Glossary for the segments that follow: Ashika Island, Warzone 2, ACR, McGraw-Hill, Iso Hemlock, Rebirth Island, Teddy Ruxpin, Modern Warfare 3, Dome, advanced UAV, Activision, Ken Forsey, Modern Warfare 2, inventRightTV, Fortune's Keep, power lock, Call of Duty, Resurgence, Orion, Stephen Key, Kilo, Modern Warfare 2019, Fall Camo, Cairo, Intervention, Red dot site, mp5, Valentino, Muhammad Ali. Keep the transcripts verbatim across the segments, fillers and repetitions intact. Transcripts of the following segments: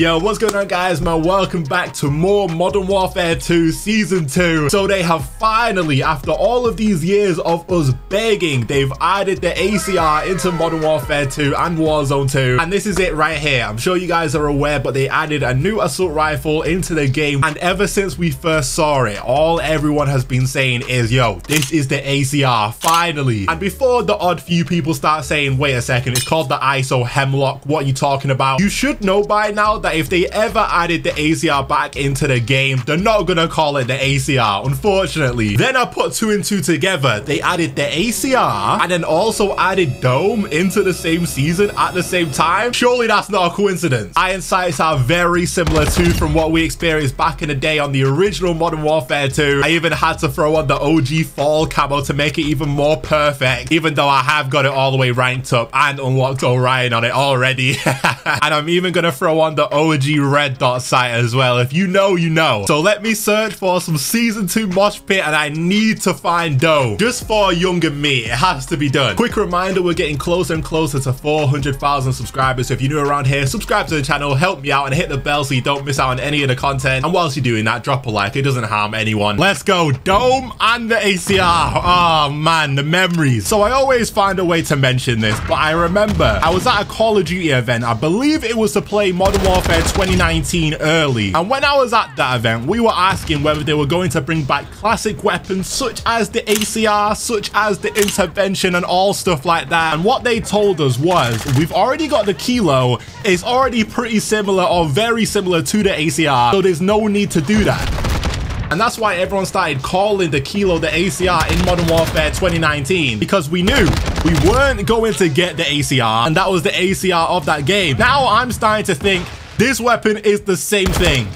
Yo, what's going on guys, man? Welcome back to more Modern Warfare two Season two. So they have finally, after all of these years of us begging, they've added the A C R into Modern Warfare two and Warzone two. And this is it right here. I'm sure you guys are aware, but they added a new assault rifle into the game. And ever since we first saw it, all everyone has been saying is, yo, this is the A C R, finally. And before the odd few people start saying, wait a second, it's called the I S O Hemlock, what are you talking about? You should know by now that if they ever added the A C R back into the game, they're not gonna call it the A C R, unfortunately. Then I put two and two together. They added the A C R and then also added Dome into the same season at the same time. Surely that's not a coincidence. Iron sights are very similar too from what we experienced back in the day on the original Modern Warfare two. I even had to throw on the O G Fall Camo to make it even more perfect, even though I have got it all the way ranked up and unlocked Orion on it already. And I'm even gonna throw on the O G Red Dot Site as well. If you know, you know. So let me search for some season two mosh pit, and I need to find Dome. Just for younger me, it has to be done. Quick reminder, we're getting closer and closer to four hundred thousand subscribers. So if you're new around here, subscribe to the channel, help me out, and hit the bell so you don't miss out on any of the content. And whilst you're doing that, drop a like. It doesn't harm anyone. Let's go. Dome and the A C R. Oh man, the memories. So I always find a way to mention this, but I remember I was at a Call of Duty event. I believe it was to play Modern Warfare twenty nineteen early, and when I was at that event, we were asking whether they were going to bring back classic weapons such as the A C R, such as the Intervention and all stuff like that. And what they told us was, we've already got the Kilo, it's already pretty similar or very similar to the A C R, so there's no need to do that. And that's why everyone started calling the Kilo the A C R in Modern Warfare twenty nineteen, because we knew we weren't going to get the A C R, and that was the A C R of that game. Now I'm starting to think this weapon is the same thing,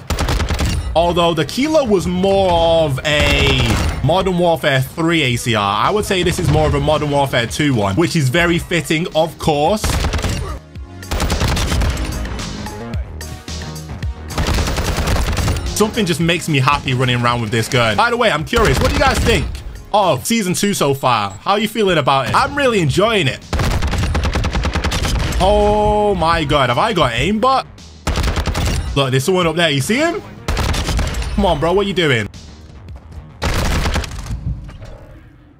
although the Kilo was more of a Modern Warfare three A C R. I would say this is more of a Modern Warfare two one, which is very fitting, of course. Something just makes me happy running around with this gun. By the way, I'm curious, what do you guys think of Season two so far? How are you feeling about it? I'm really enjoying it. Oh my God, have I got aimbot? Look, there's someone up there. You see him? Come on, bro, what are you doing?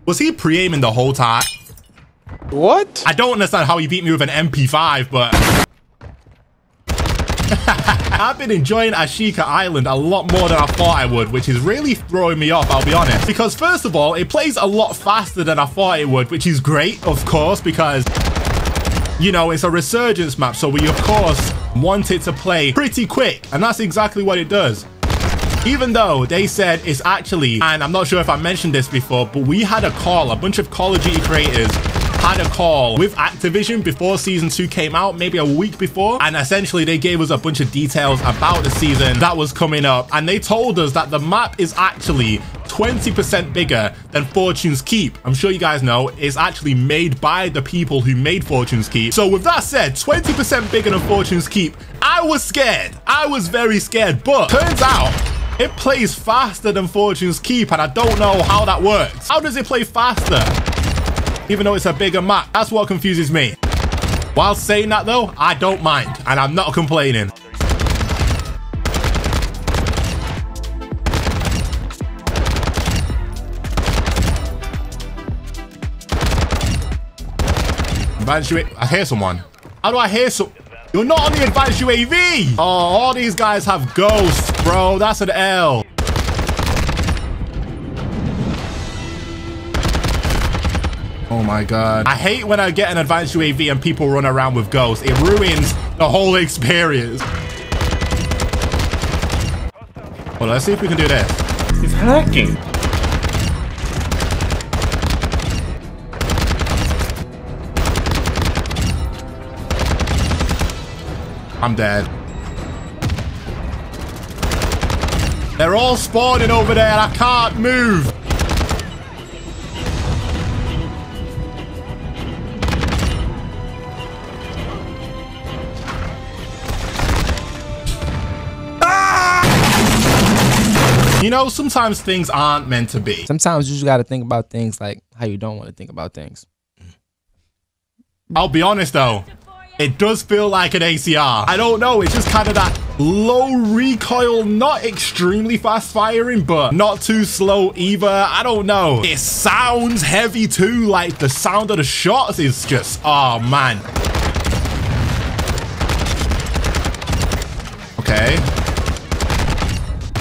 Was he pre-aiming the whole time? What? I don't understand how he beat me with an M P five, but... I've been enjoying Ashika Island a lot more than I thought I would, which is really throwing me off, I'll be honest. Because first of all, it plays a lot faster than I thought it would, which is great, of course, because, you know, it's a Resurgence map, so we, of course, want it to play pretty quick, and that's exactly what it does. Even though they said it's actually, and I'm not sure if I mentioned this before, but we had a call, a bunch of Call of Duty creators had a call with Activision before Season two came out, maybe a week before, and essentially they gave us a bunch of details about the season that was coming up, and they told us that the map is actually twenty percent bigger than Fortune's Keep. I'm sure you guys know it's actually made by the people who made Fortune's Keep. So with that said, twenty percent bigger than Fortune's Keep, I was scared. I was very scared, but turns out it plays faster than Fortune's Keep, and I don't know how that works. How does it play faster, even though it's a bigger map? That's what confuses me. While saying that though, I don't mind, and I'm not complaining. Advanced U A V. I hear someone. How do I hear some? You're not on the advanced U A V. Oh, all these guys have ghosts, bro. That's an L. Oh my God. I hate when I get an advanced U A V and people run around with ghosts. It ruins the whole experience. Well, let's see if we can do this. He's hacking. I'm dead. They're all spawning over there and I can't move. You know, sometimes things aren't meant to be. Sometimes you just gotta think about things like how you don't want to think about things. I'll be honest though, It does feel like an A C R. I don't know, it's just kind of that low recoil, not extremely fast firing, but not too slow either. I don't know. It sounds heavy too, like the sound of the shots is just, oh man. Okay.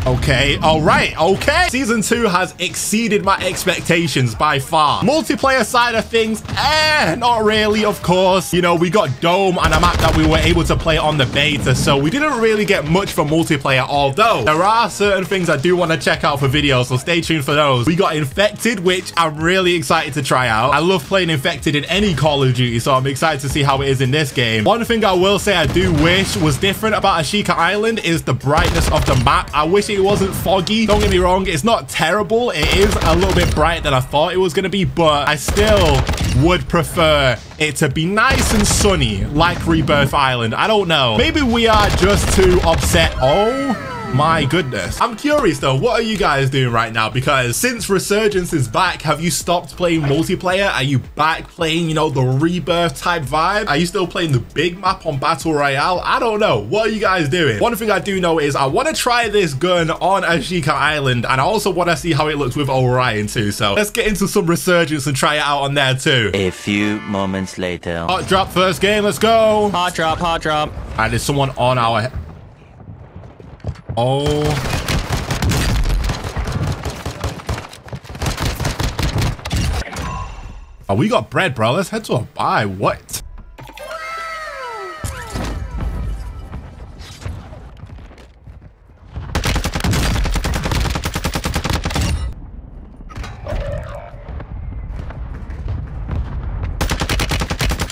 Okay, all right, okay. Season two has exceeded my expectations by far. Multiplayer side of things, eh, not really, of course. You know, we got Dome and a map that we were able to play on the beta, so we didn't really get much for multiplayer, although there are certain things I do want to check out for videos, so stay tuned for those. We got Infected, which I'm really excited to try out. I love playing Infected in any Call of Duty, so I'm excited to see how it is in this game. One thing I will say I do wish was different about Ashika Island is the brightness of the map. I wish it It wasn't foggy. Don't get me wrong, it's not terrible. It is a little bit brighter than I thought it was going to be, but I still would prefer it to be nice and sunny like Rebirth Island. I don't know. Maybe we are just too upset. Oh my goodness. I'm curious though, what are you guys doing right now? Because since Resurgence is back, have you stopped playing multiplayer? Are you back playing, you know, the Rebirth type vibe? Are you still playing the big map on Battle Royale? I don't know. What are you guys doing? One thing I do know is I want to try this gun on Ashika Island, and I also want to see how it looks with Orion too. So let's get into some Resurgence and try it out on there too. A few moments later. Hot drop first game. Let's go. Hot drop, hot drop. All right, there's someone on our... Oh. Oh, we got bread, bro. Let's head to a buy. What?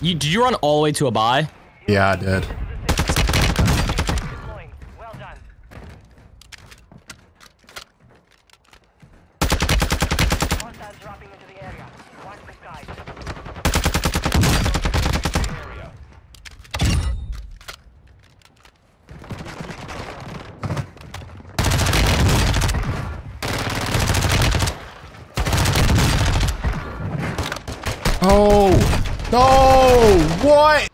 You, did you run all the way to a buy? Yeah, I did. No! No! What?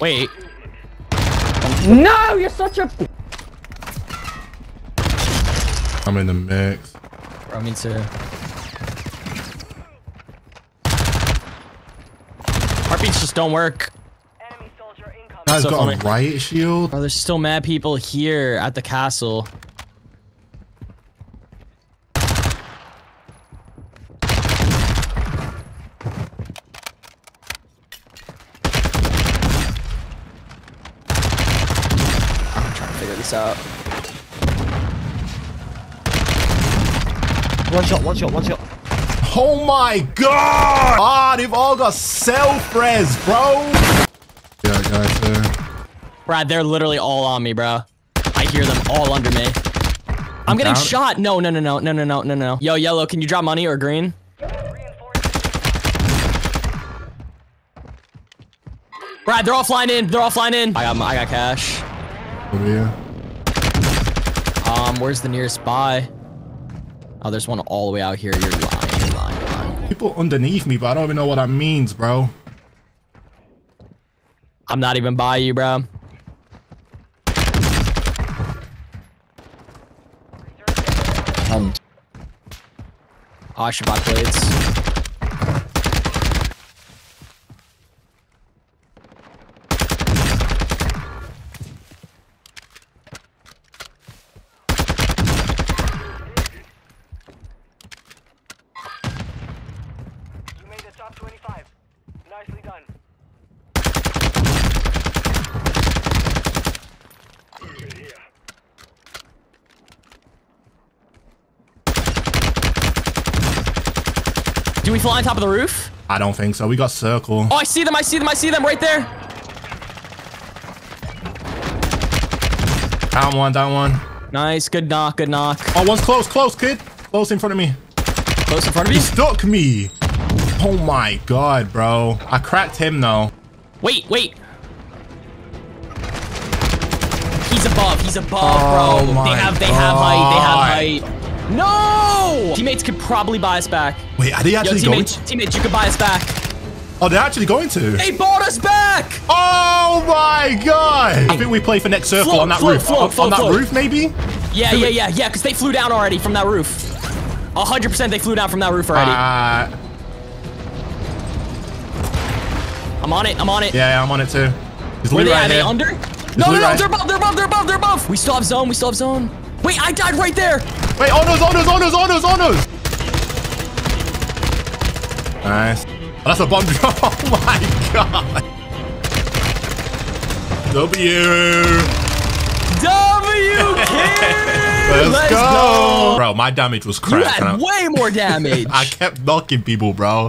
Wait. No! You're such a... I'm in the mix. Bro, me too. Heartbeats just don't work. I've so got funny. A riot shield. Bro, there's still mad people here at the castle. I'm trying to figure this out. One shot, one shot, one shot. Oh my god! Ah, oh, they've all got self-res, bro! Yeah, guys, there. Brad, they're literally all on me, bro. I hear them all under me. I'm getting shot. No, no, no, no, no, no, no, no, no. Yo, yellow, can you drop money or green? Brad, they're all flying in. They're all flying in. I got, I got cash. Over here. Um, where's the nearest buy? Oh, there's one all the way out here. You're lying, you're lying, you're lying. People underneath me, but I don't even know what that means, bro. I'm not even by you, bro. Um. Oh, I should buy plates. You made the top twenty-five. Nicely done. Do we fly on top of the roof? I don't think so. We got circle. Oh, I see them. I see them. I see them right there. Down one. Down one. Nice. Good knock. Good knock. Oh, one's close. Close, kid. Close in front of me. Close in front of you? He stuck me. Oh, my God, bro. I cracked him, though. Wait, wait. He's above. He's above, oh bro. They have, they have height. They have height. No! Teammates could probably buy us back. Wait, are they actually Yo, teammates, going to? Teammates, you could buy us back. Oh, they're actually going to? They bought us back! Oh my god! I think we play for next circle float, on that float, roof. Float, on, float, on that float. roof, maybe? Yeah, Who yeah, yeah, yeah, because they flew down already from that roof. one hundred percent they flew down from that roof already. Uh, I'm on it, I'm on it. Yeah, I'm on it too. There's loot right here. Are they under? No, no, no, they're above, they're above, they're above, they're above. We still have zone, we still have zone. Wait, I died right there. Wait, on us, on us, on us, on us, on us. Nice. Oh, that's a bomb drop. Oh my god. W. W kill. Let's, Let's go. go. Bro, my damage was crap. You had way more damage. I kept knocking people, bro.